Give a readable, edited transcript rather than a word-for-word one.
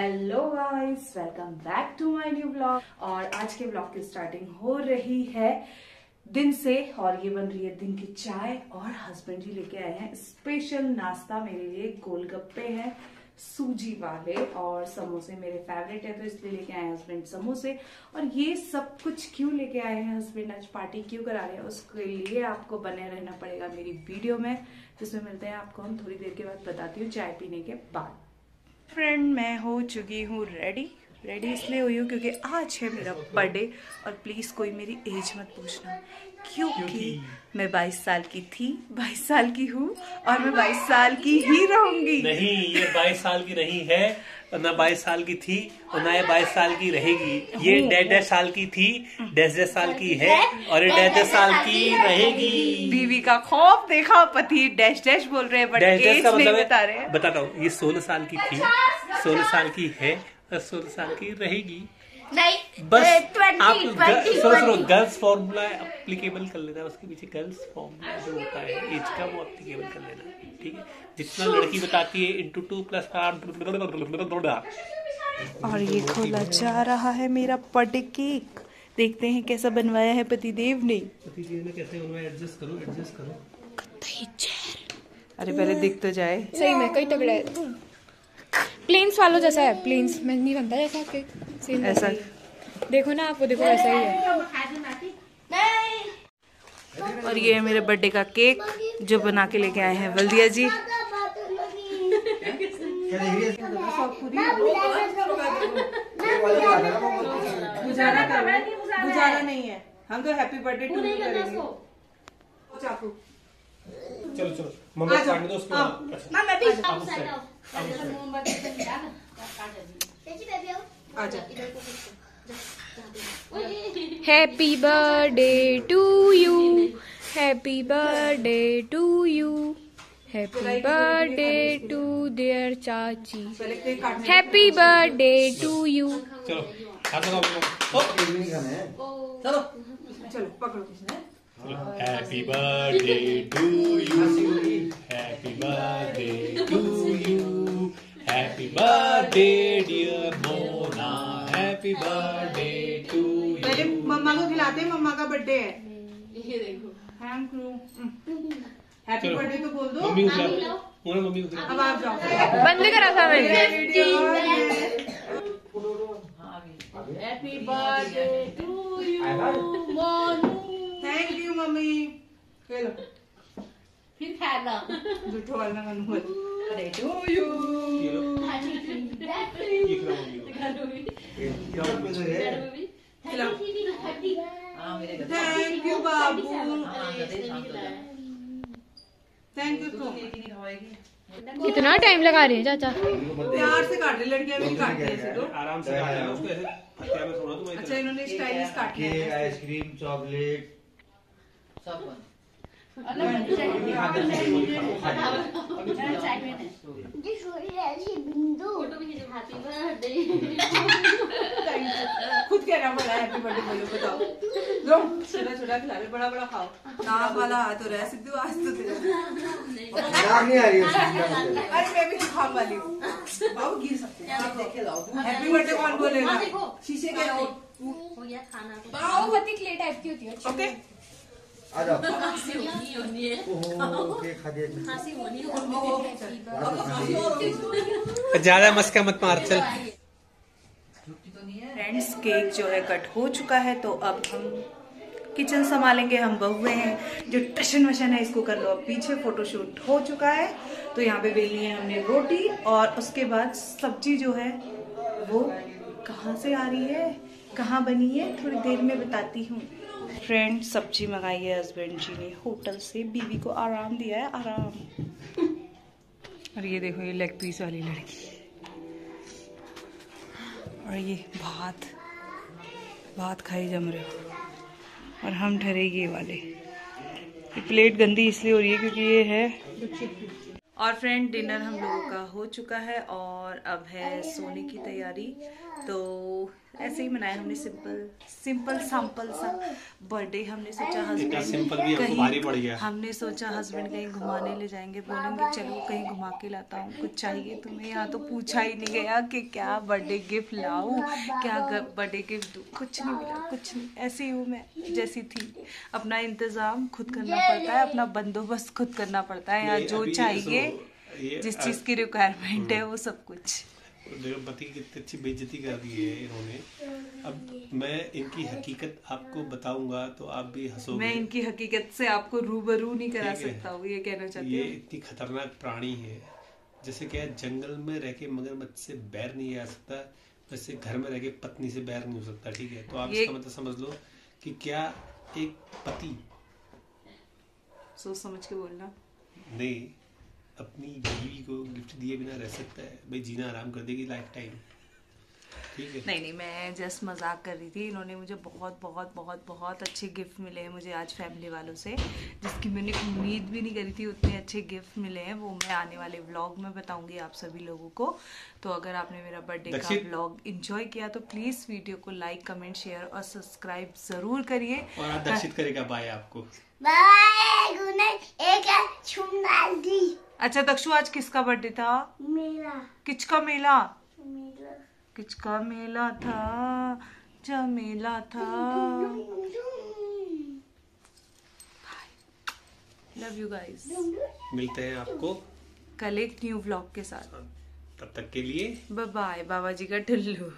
Hello guys, welcome back to my new blog. और आज के ब्लॉग की स्टार्टिंग हो रही है दिन से और ये बन रही है दिन की चाय। और हस्बैंड जी लेके आए हैं स्पेशल नाश्ता मेरे लिए, गोलगप्पे हैं सूजी वाले और समोसे मेरे फेवरेट है तो इसलिए लेके आए हैं हस्बैंड समोसे। और ये सब कुछ क्यों लेके आए हैं हस्बैंड, आज पार्टी क्यों करा रहे हैं, उसके लिए आपको बने रहना पड़ेगा मेरी वीडियो में, जिसमें मिलते हैं आपको हम थोड़ी देर के बाद, बताती हूँ चाय पीने के बाद। फ्रेंड, मैं हो चुकी हूँ रेडी इसलिए हुई हूँ क्योंकि आज है मेरा बर्थडे। और प्लीज़ कोई मेरी एज मत पूछना क्योंकि मैं 22 साल की थी, 22 साल की हूँ और मैं 22 साल की ही रहूँगी। नहीं, ये 22 साल की नहीं है, ना 22 साल की थी और ना ये 22 साल की रहेगी। ये 10 साल की थी, 10 साल की है और ये 10 साल की रहेगी। बीवी का खौफ देखा, पति डैश डैश बोल रहे हैं बट एज नहीं बता रहे। बताता हूँ, ये 16 साल की थी, 16 साल की है, 16 साल की रहेगी। नहीं, बस आप गर्ल्स फॉर्मूला एप्लीकेबल कर लेना, उसके पीछे गर्ल्स फॉर्मूला जो होता है एज का वो एप्लीकेबल कर लेना, ठीक है। जितना लड़की बताती है इंटू 2 + 8। और ये खोला जा रहा है मेरा बर्थडे केक, देखते हैं कैसा बनवाया है पतिदेव ने। पतिदेव ने कैसे बनवाया, एडजस्ट करो। अरे पहले दिख तो जाए सही में, कई तगड़ा है। प्लेन्स वालों जैसा है, प्लेन्स में नहीं बनता जैसा केक, ऐसा देखो ना आप, वो देखो ऐसा ही है। और ये है मेरे बर्थडे का केक जो बना के लेके आए हैं वल्दिया जी। बुझाना नहीं है, हम तो हैप्पी बर्थडे टू यू करेंगे। Happy birthday to you, happy birthday to you, happy birthday to dear चाची, हैप्पी बर्थडे टू यू। चलो चलो पकड़ो, happy birthday to you, happy birthday to you, happy birthday dear Mona, happy birthday to you. पहले मम्मा को खिलाते हैं, मम्मा का बर्थडे है। ये देखो, थैंक यू, हैप्पी बर्थडे तो बोल दो। मम्मी को, मम्मी को अब आप जाओ, बंद करा था मैंने। Happy birthday to you Monu, thank you mummy. Hello फिर खाना झूठो वाला मनु टू यू। थैंक यू बाबू, थैंक यू। तुम कितना टाइम लगा रही है चाचा, प्यार से काट रही लड़कियां भी काट रही है, आराम से काट रही है उसको ऐसे। अच्छा, इन्होंने स्टाइलिश काटी है, आइसक्रीम चॉकलेट सब बन। खुद कह रहा है हैप्पी बर्थडे बोलो, बताओ लो, छोटा छोटा खिला रहे, बड़ा बड़ा खाओ। नाक वाला आ तो रहा है सिद्धू, आज तो तेरा नहीं आ रही है। अरे मैं भी जुकाम वाली हूँ, बाबू गिर सकते हैं। हैप्पी बर्थडे कौन बोलेगा, शीशे के हो गया खाना, बाबू बहुत ही क्ले टाइप की होती है। ओके आ जाओ, ज्यादा मस्का मत मार। चल फ्रेंड्स, केक जो है कट हो चुका है तो अब हम किचन संभालेंगे, हम बहुए हैं। जो टशन वशन है इसको कर लो। अब पीछे फोटोशूट हो चुका है तो यहाँ पे बेली है हमने रोटी और उसके बाद सब्जी जो है वो कहाँ से आ रही है, कहाँ बनी है, थोड़ी देर में बताती हूँ। फ्रेंड, सब्जी मंगाई है हस्बैंड जी ने होटल से, बीवी को आराम दिया है, आराम। और ये देखो, ये लेग पीस वाली लड़की और ये भात खाए जम रहे हो। और हम ठहरे ये वाले, ये प्लेट गंदी इसलिए हो रही है क्योंकि ये है। और फ्रेंड, डिनर हम लोगों का हो चुका है और अब है सोने की तैयारी। तो ऐसे ही मनाया हमने, सिंपल सैंपल सा बर्थडे। हमने सोचा हस्बैंड, कहीं घुमाने ले जाएंगे, बोलेंगे चलो कहीं घुमा के लाता हूँ, कुछ चाहिए तुम्हें? यहाँ तो पूछा ही नहीं गया कि क्या बर्थडे गिफ्ट लाऊं, क्या बर्थडे गिफ्ट दूँ, कुछ नहीं मिला, कुछ नहीं। ऐसी हूँ मैं जैसी थी। अपना इंतज़ाम खुद करना पड़ता है, अपना बंदोबस्त खुद करना पड़ता है। यहाँ जो चाहिए, जिस चीज़ की रिक्वायरमेंट है, वो सब कुछ। पति की कितनी अच्छी बेइज्जती कर दी है इन्होंने। अब मैं इनकी हकीकत आपको बताऊंगा तो आप भी हंसोगे। मैं इनकी हकीकत से आपको रूबरू नहीं करा सकता हूँ, ये कहना चाहती हूँ। ये इतनी खतरनाक प्राणी है। जैसे क्या जंगल में रह के मगरमच्छ से बैर नहीं आ सकता, वैसे घर में रह के पत्नी से बैर नहीं हो सकता। ठीक है, तो आप इसका मतलब समझ लो कि क्या एक पति सोच समझ के बोलना नहीं, अपनी बीवी को गिफ्ट दिए बिना रह सकता है? भाई जीना आराम कर देगी लाइफ टाइम। ठीक है, नहीं, मैं जस्ट मजाक कर रही थी। इन्होंने मुझे बहुत बहुत बहुत बहुत अच्छे गिफ्ट मिले हैं मुझे आज फैमिली वालों से, जिसकी मैंने उम्मीद भी नहीं करी थी। उतने अच्छे गिफ्ट मिले हैं, वो मैं आने वाले व्लॉग में बताऊंगी आप सभी लोगों को। तो अगर आपने मेरा बर्थडे का व्लॉग इंजॉय किया तो प्लीज़ वीडियो को लाइक, कमेंट, शेयर और सब्सक्राइब ज़रूर करिए। और आप दर्शित करेगा बाय आपको। अच्छा दक्षु, आज किसका बर्थडे था? मेरा। किसका मेला? मेरा। किसका मेला था? जमेला था। लव यू गाइस, मिलते हैं आपको कल एक न्यू व्लॉग के साथ। तब तक के लिए बाय बाय। बाबा जी का टुल्लू।